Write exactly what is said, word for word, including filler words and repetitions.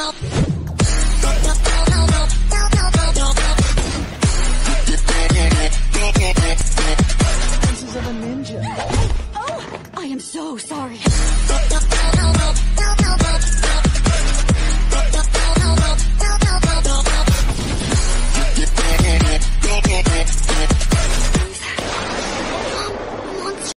Pieces of a ninja. Oh, I am so sorry.